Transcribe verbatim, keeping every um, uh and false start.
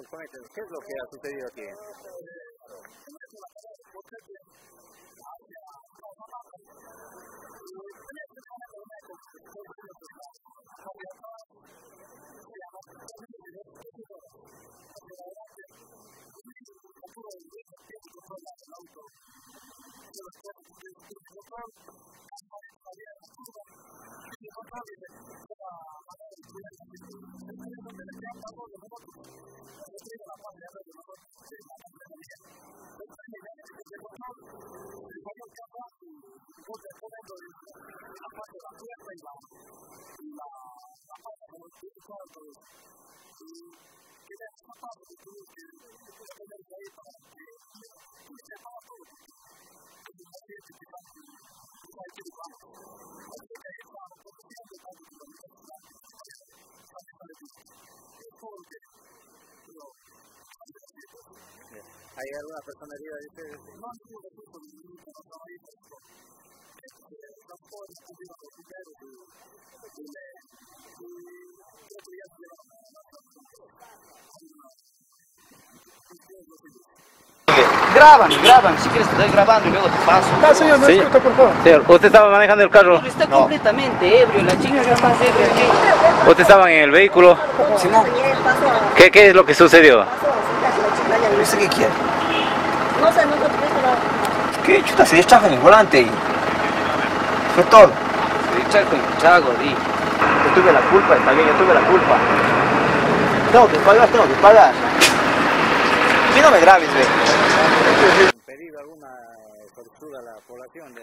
desconecten. ¿Qué es lo que ha sucedido aquí? ¿Hay alguna persona herida? Dice, no, no, no, Graban, graban, si quieres te doy grabando y luego te paso. Ah, señor, no escucha, por favor. Señor, ¿usted estaba manejando el carro? Está no. completamente ebrio, la chica era más ebria aquí. ¿Usted estaba en el vehículo? Simón. ¿Qué, qué es lo que sucedió? No sé qué quiere. No sé, no te preocupes. ¿Qué chuta? Se deschaja en el volante y... fue todo. Se deschaja en el chago, di. Yo tuve la culpa, está bien, yo tuve la culpa. Tengo que pagar, tengo que pagar. A mí no me grabes, ve. ¿Han pedido alguna solicitud a la población? De...